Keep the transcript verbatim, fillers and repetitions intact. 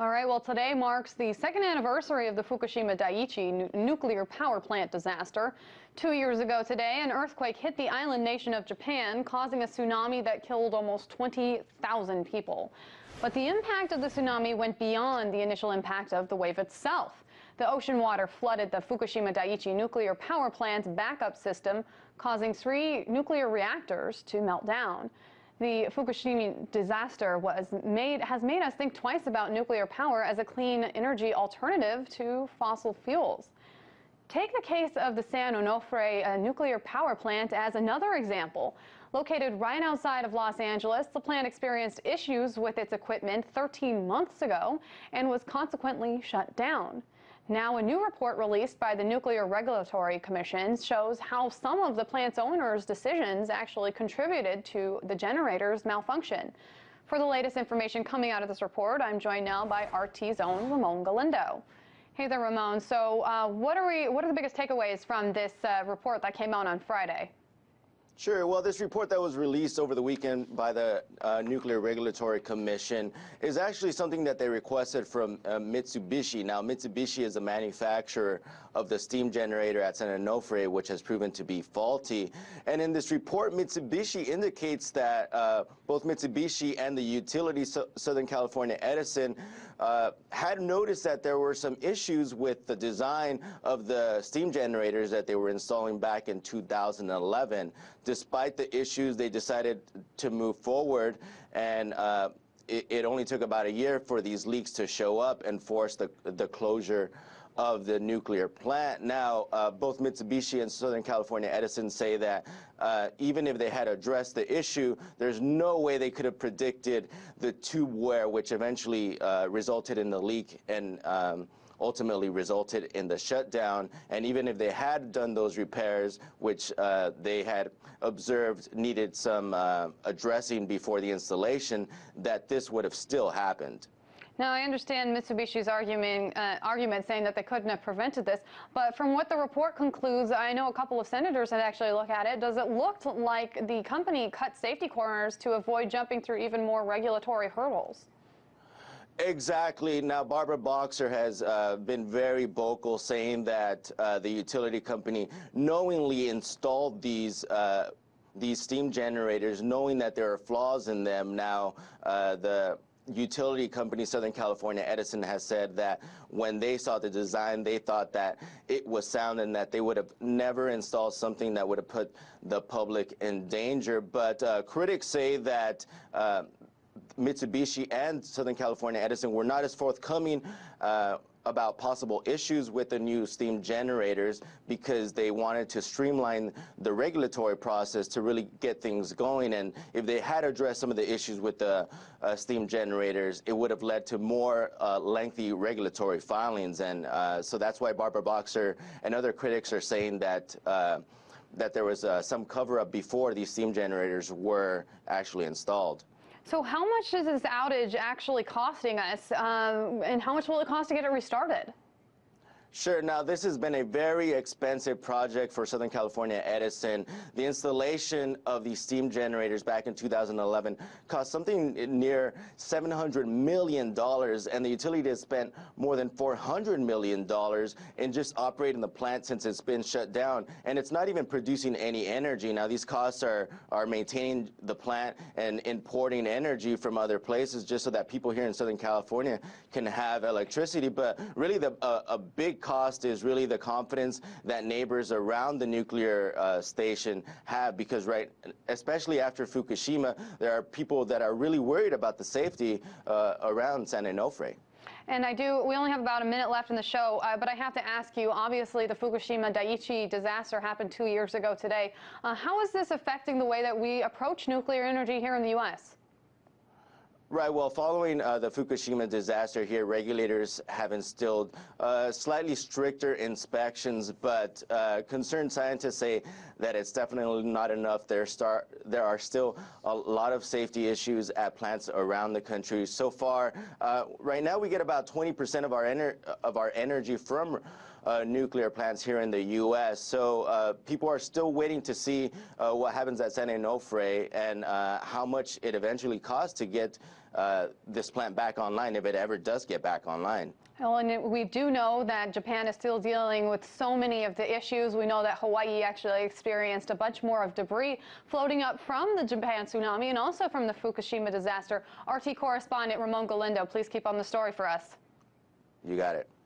All right, well, today marks the second anniversary of the Fukushima Daiichi nuclear power plant disaster. Two years ago today, an earthquake hit the island nation of Japan, causing a tsunami that killed almost twenty thousand people. But the impact of the tsunami went beyond the initial impact of the wave itself. The ocean water flooded the Fukushima Daiichi nuclear power plant's backup system, causing three nuclear reactors to melt down. The Fukushima disaster was made, has made us think twice about nuclear power as a clean energy alternative to fossil fuels. Take the case of the San Onofre nuclear power plant as another example. Located right outside of Los Angeles, the plant experienced issues with its equipment thirteen months ago and was consequently shut down. Now, a new report released by the Nuclear Regulatory Commission shows how some of the plant's owners' decisions actually contributed to the generator's malfunction. For the latest information coming out of this report, I'm joined now by R T's own Ramon Galindo. Hey there, Ramon. So, uh, what are we? What are the biggest takeaways from this uh, report that came out on Friday? Sure. Well, this report that was released over the weekend by the uh, Nuclear Regulatory Commission is actually something that they requested from uh, Mitsubishi. Now, Mitsubishi is a manufacturer of the steam generator at San Onofre, which has proven to be faulty. And in this report, Mitsubishi indicates that uh, both Mitsubishi and the utility so Southern California Edison uh, had noticed that there were some issues with the design of the steam generators that they were installing back in two thousand eleven. Despite the issues, they decided to move forward, and uh, it, it only took about a year for these leaks to show up and force the, the closure of the nuclear plant. Now, uh, both Mitsubishi and Southern California Edison say that uh, even if they had addressed the issue, there's no way they could have predicted the tube wear, which eventually uh, resulted in the leak and um, ultimately resulted in the shutdown. And even if they had done those repairs, which uh, they had observed needed some uh, addressing before the installation, that this would have still happened. Now, I understand Mitsubishi's argument, uh, argument saying that they couldn't have prevented this, but from what the report concludes, I know a couple of senators had actually looked at it. Does it look like the company cut safety corners to avoid jumping through even more regulatory hurdles? Exactly. Now, Barbara Boxer has uh, been very vocal, saying that uh, the utility company knowingly installed these uh, these steam generators, knowing that there are flaws in them. Now, uh, the utility company Southern California Edison has said that when they saw the design, they thought that it was sound and that they would have never installed something that would have put the public in danger. But uh, critics say that Uh, Mitsubishi and Southern California Edison were not as forthcoming uh, about possible issues with the new steam generators because they wanted to streamline the regulatory process to really get things going. And if they had addressed some of the issues with the uh, steam generators, it would have led to more uh, lengthy regulatory filings. And uh, so that's why Barbara Boxer and other critics are saying that uh, that there was uh, some cover-up before these steam generators were actually installed. So how much is this outage actually costing us, um, and how much will it cost to get it restarted? Sure. Now, this has been a very expensive project for Southern California Edison. The installation of these steam generators back in two thousand eleven cost something near seven hundred million dollars, and the utility has spent more than four hundred million dollars in just operating the plant since it's been shut down, and it's not even producing any energy. Now, these costs are, are maintaining the plant and importing energy from other places just so that people here in Southern California can have electricity, but really the, uh, a big cost is really the confidence that neighbors around the nuclear uh, station have, because right, especially after Fukushima, there are people that are really worried about the safety uh, around San Onofre. And I do, we only have about a minute left in the show, uh, but I have to ask you, obviously the Fukushima Daiichi disaster happened two years ago today. Uh, how is this affecting the way that we approach nuclear energy here in the U S? Right. Well, following uh, the Fukushima disaster here, regulators have instilled uh, slightly stricter inspections, but uh, concerned scientists say that it's definitely not enough. There, start, there are still a lot of safety issues at plants around the country. So far, uh, right now we get about twenty percent of our, ener of our energy from uh, nuclear plants here in the U S So uh, people are still waiting to see uh, what happens at San Onofre and uh, how much it eventually costs to get uh, this plant back online, if it ever does get back online. Well, and we do know that Japan is still dealing with so many of the issues. We know that Hawaii actually experienced a bunch more of debris floating up from the Japan tsunami and also from the Fukushima disaster. R T correspondent Ramon Galindo, please keep on the story for us. You got it.